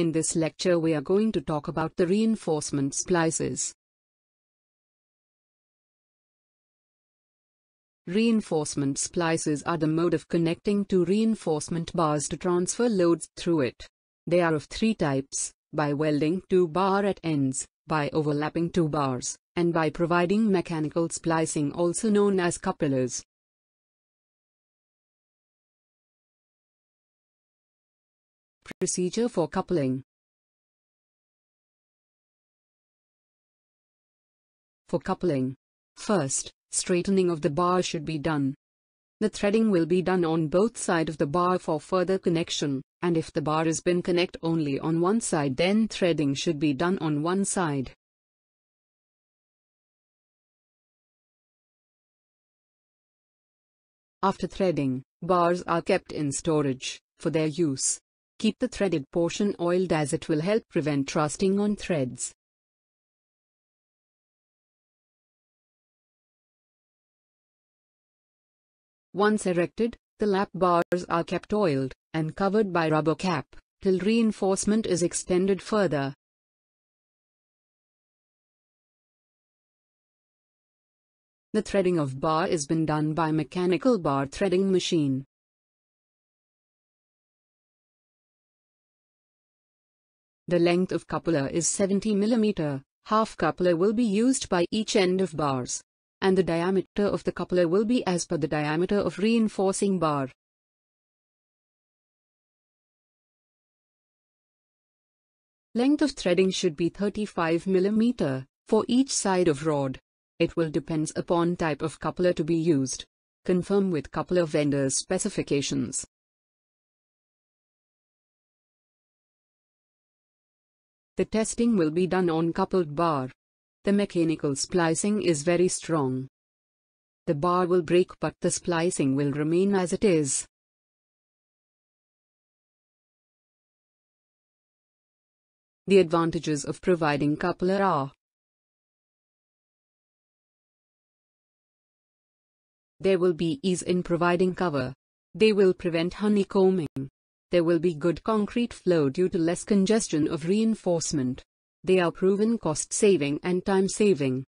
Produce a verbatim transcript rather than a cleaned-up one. In this lecture we are going to talk about the reinforcement splices. Reinforcement splices are the mode of connecting two reinforcement bars to transfer loads through it. They are of three types: by welding two bar at ends, by overlapping two bars, and by providing mechanical splicing, also known as couplers. Procedure for coupling. For coupling, first, straightening of the bar should be done. The threading will be done on both sides of the bar for further connection, and if the bar has been connected only on one side, then threading should be done on one side. After threading, bars are kept in storage for their use. Keep the threaded portion oiled, as it will help prevent trusting on threads. Once erected, the lap bars are kept oiled and covered by rubber cap till reinforcement is extended further. The threading of bar is been done by mechanical bar threading machine. The length of coupler is seventy millimeters, half coupler will be used by each end of bars, and the diameter of the coupler will be as per the diameter of reinforcing bar. Length of threading should be thirty-five millimeters for each side of rod. It will depends upon type of coupler to be used. Confirm with coupler vendor's specifications. The testing will be done on coupled bar. The mechanical splicing is very strong. The bar will break, but the splicing will remain as it is. The advantages of providing coupler are: there will be ease in providing cover. They will prevent honeycombing. There will be good concrete flow due to less congestion of reinforcement. They are proven cost-saving and time-saving.